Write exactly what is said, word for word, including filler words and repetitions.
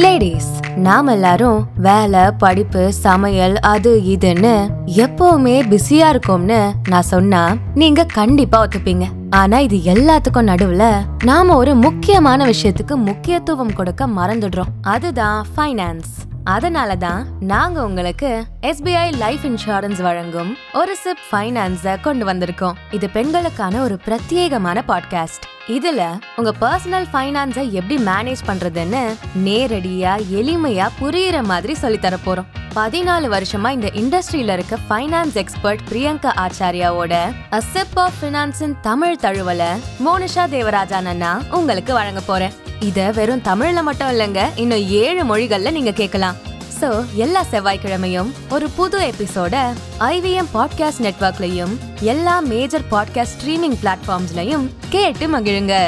Ladies, நாம் எல்லாரும் வேலை, படிப்பு, சமையல், அது இதுன்னு எப்பவுமே பிஸியா இருக்கோம்னு நான் சொன்னா நீங்க கண்டிப்பா ஒத்துப்பீங்க. ஆனா இது எல்லாத்துக்கும் நடுவுல நாம ஒரு முக்கியமான விஷயத்துக்கு முக்கியத்துவம் கொடுக்க மறந்துடுறோம். அதுதான் ஃபைனான்ஸ். அதனாலதான் நாங்க உங்களுக்கு எஸ்பிஐ லைஃப் இன்சூரன்ஸ் வழங்கும் ஒரு சிப் ஃபைனான்ஸ கொண்டு வந்திருக்கோம். இது பெண்களுக்கான ஒரு பிரத்யேகமான பாட்காஸ்ட். இதுல உங்க பர்சனல் ஃபைனான்ஸை எப்படி மேனேஜ் பண்றதுன்னு நேரடியா, எளிமையா புரியுற மாதிரி சொல்லி தர போறோம். பதினாலு வருஷமா இந்த இண்டஸ்ட்ரியில இருக்க ஃபைனான்ஸ் எக்ஸ்பர்ட் பிரியங்கா ஆச்சாரியாவோட A Sip of Financeன் தமிழ் தழுவல மோனிஷா தேவராஜனா உங்களுக்கு வழங்க போறேன். இத வெறும் தமிழ்ல மட்டும் இல்லைங்க, இன்னும் ஏழு மொழிகள்ல நீங்க கேட்கலாம். சோ எல்லா செவ்வாய்க்கிழமையும் ஒரு புது எபிசோட ஐவிஎம் பாட்காஸ்ட் நெட்வொர்க்லயும் எல்லா மேஜர் பாட்காஸ்ட் ஸ்ட்ரீமிங் பிளாட்ஃபார்ம்ஸ்லயும் கேட்டு மகிழுங்க.